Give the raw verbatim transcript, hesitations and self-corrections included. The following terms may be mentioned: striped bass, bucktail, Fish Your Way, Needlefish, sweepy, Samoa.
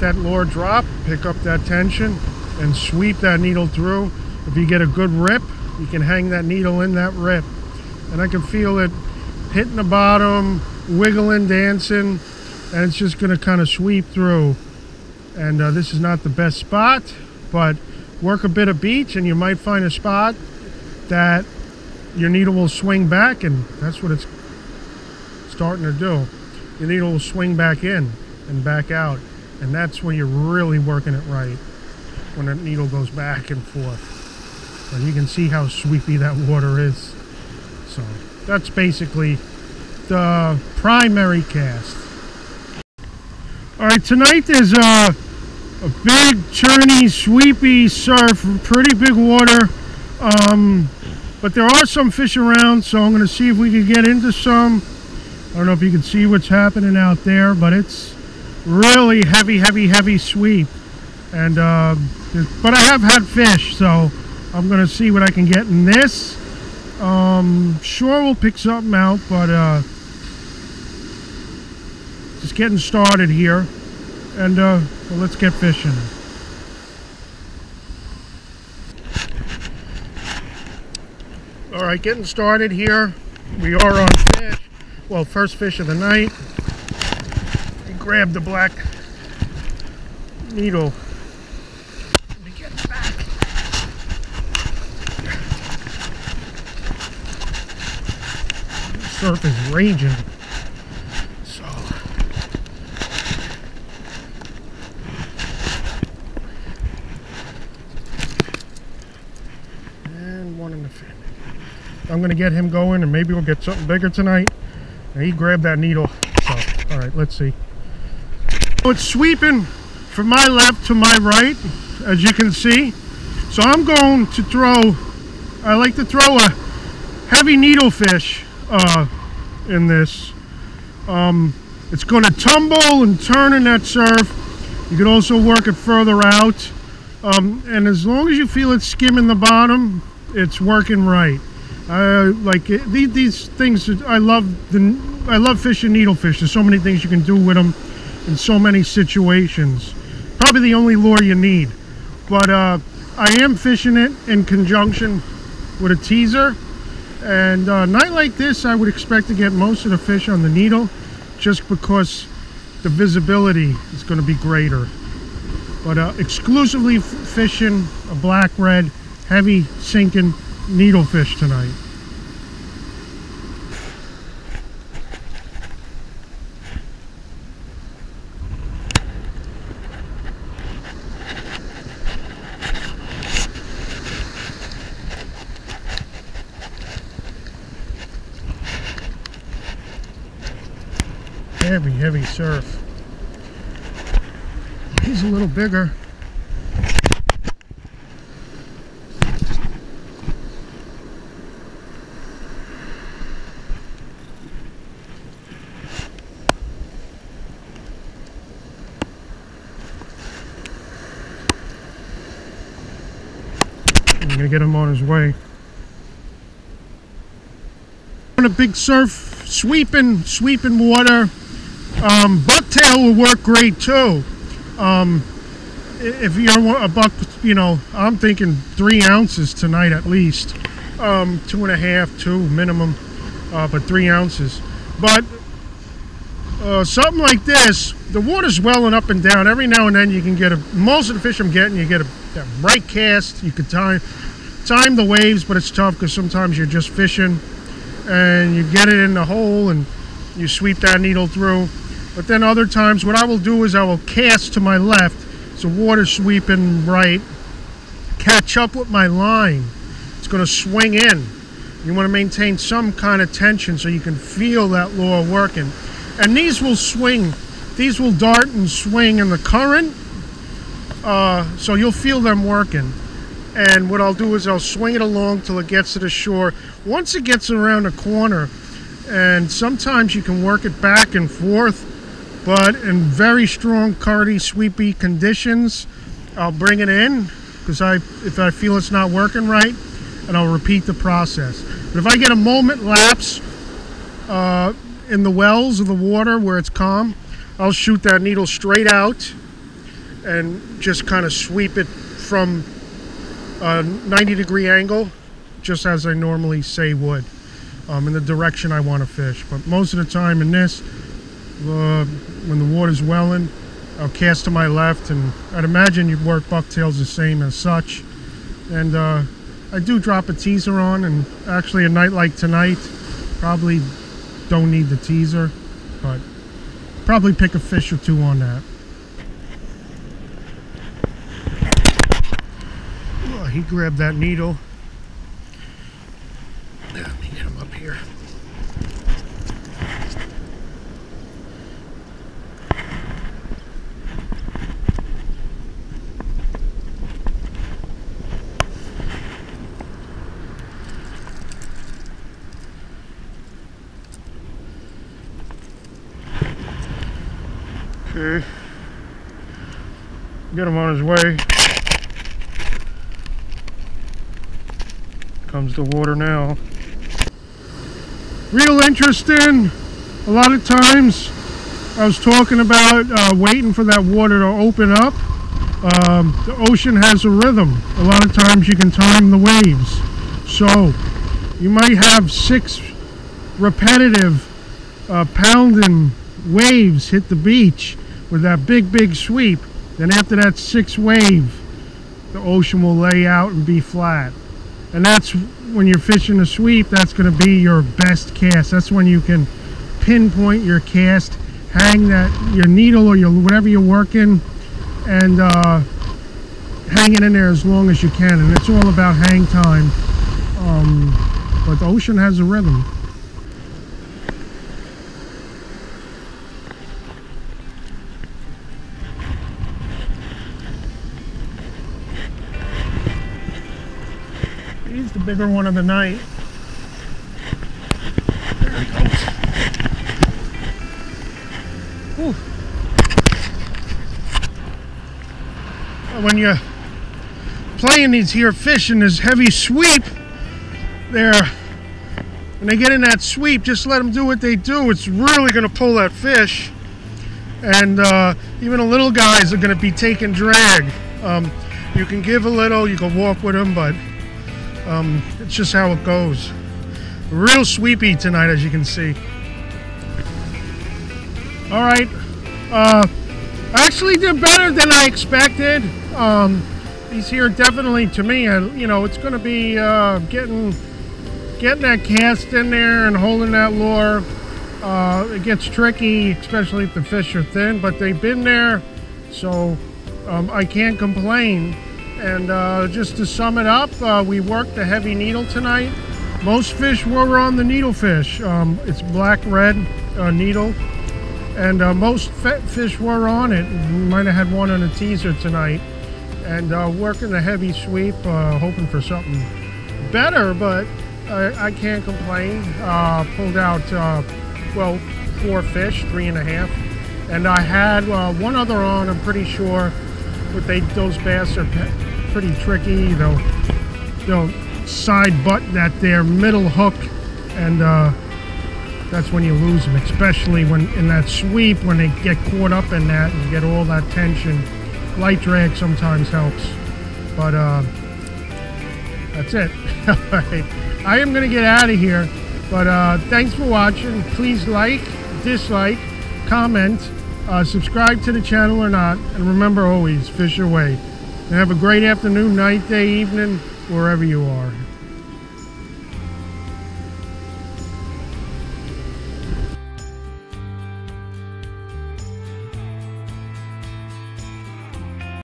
that lure drop, pick up that tension, and sweep that needle through. If you get a good rip, you can hang that needle in that rip. And I can feel it hitting the bottom, wiggling, dancing, and it's just going to kind of sweep through. And uh, this is not the best spot, but work a bit of beach and you might find a spot that your needle will swing back, and that's what it's starting to do. Your needle will swing back in and back out, and that's when you're really working it right, when that needle goes back and forth. And you can see how sweepy that water is. So that's basically the primary cast. All right, tonight there's a, a big, churny, sweepy surf, pretty big water. Um, but there are some fish around, so I'm gonna see if we can get into some. I don't know if you can see what's happening out there, but it's really heavy, heavy, heavy sweep. And, uh, but I have had fish, so I'm gonna see what I can get in this. Um, sure, we'll pick something out, but uh, just getting started here, and uh, well, let's get fishing. All right, getting started here. We are on fish. Well, first fish of the night. I grabbed the black needle. Let me get it back. The surf is raging. I'm going to get him going, and maybe we'll get something bigger tonight. And he grabbed that needle. So, all right, let's see. So it's sweeping from my left to my right, as you can see. So I'm going to throw, I like to throw a heavy needlefish uh, in this. Um, it's going to tumble and turn in that surf. You can also work it further out. Um, and as long as you feel it skimming the bottom, it's working right. I like it, these, these things. I love the I love fish and needlefish. There's so many things you can do with them in so many situations. Probably the only lure you need. But uh, I am fishing it in conjunction with a teaser. And uh, a night like this, I would expect to get most of the fish on the needle, just because the visibility is going to be greater. But uh, exclusively fishing a black red, heavy sinking needlefish tonight. Heavy, heavy surf. He's a little bigger. Get him on his way. On a big surf, sweeping, sweeping water. Um, bucktail will work great too. Um, if you're a buck, you know, I'm thinking three ounces tonight at least. Um, two and a half, two minimum, uh, but three ounces. But uh, something like this, the water's welling up and down. Every now and then you can get a, most of the fish I'm getting, you get a, a right cast. You could time. time the waves, but it's tough because sometimes you're just fishing and you get it in the hole and you sweep that needle through. But then other times what I will do is I will cast to my left, so water sweeping right, catch up with my line. It's going to swing in. You want to maintain some kind of tension so you can feel that lure working. And these will swing, these will dart and swing in the current, uh, so you'll feel them working. And what I'll do is I'll swing it along till it gets to the shore. Once it gets around the corner, and sometimes you can work it back and forth, but in very strong, current, sweepy conditions, I'll bring it in, because I, if I feel it's not working right, and I'll repeat the process. But if I get a moment lapse uh, in the wells of the water where it's calm, I'll shoot that needle straight out, and just kind of sweep it from a ninety degree angle, just as I normally say would, um, in the direction I want to fish. But most of the time in this, uh, when the water's welling, I'll cast to my left, and I'd imagine you'd work bucktails the same as such. And uh, I do drop a teaser on, and actually a night like tonight, probably don't need the teaser, but probably pick a fish or two on that. Oh, he grabbed that needle. Let me get him up here. Okay. Get him on his way. Comes the water now. Real interesting. A lot of times I was talking about uh, waiting for that water to open up. Um, the ocean has a rhythm. A lot of times you can time the waves. So you might have six repetitive uh, pounding waves hit the beach with that big big sweep. Then after that sixth wave, the ocean will lay out and be flat, and that's when you're fishing a sweep. That's going to be your best cast. That's when you can pinpoint your cast, hang that your needle or your whatever you're working, and uh, hang it in there as long as you can. And it's all about hang time, um, but the ocean has a rhythm. The bigger one of the night. There he goes. Whew. When you're playing these here fish in this heavy sweep, they're, when they get in that sweep, just let them do what they do. It's really going to pull that fish. And uh, even the little guys are going to be taking drag. Um, you can give a little, you can walk with them, but Um, it's just how it goes. Real sweepy tonight, as you can see. All right, uh, actually did better than I expected. Um, these here definitely, to me, uh, you know, it's going to be uh, getting getting that cast in there and holding that lure. Uh, it gets tricky, especially if the fish are thin, but they've been there, so um, I can't complain. And uh, just to sum it up, uh, we worked the heavy needle tonight. Most fish were on the needlefish. Um, it's black red uh, needle, and uh, most fish were on it. We might have had one on a teaser tonight. And uh, working the heavy sweep, uh, hoping for something better, but I, I can't complain. Uh, pulled out, uh, well, four fish, three and a half. And I had uh, one other on, I'm pretty sure. But they, those bass are pretty tricky. They'll, they'll side butt that there middle hook, and uh, that's when you lose them, especially when in that sweep, when they get caught up in that and get all that tension. Light drag sometimes helps, but uh, that's it. All right. I am going to get out of here, but uh, thanks for watching. Please like, dislike, comment. Uh, subscribe to the channel or not, and remember always, fish your way. And have a great afternoon, night, day, evening, wherever you are.